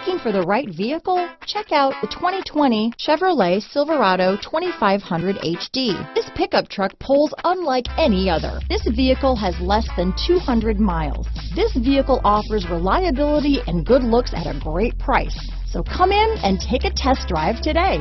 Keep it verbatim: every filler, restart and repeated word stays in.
Looking for the right vehicle? Check out the twenty twenty Chevrolet Silverado twenty-five hundred H D. This pickup truck pulls unlike any other. This vehicle has less than two hundred miles. This vehicle offers reliability and good looks at a great price. So come in and take a test drive today.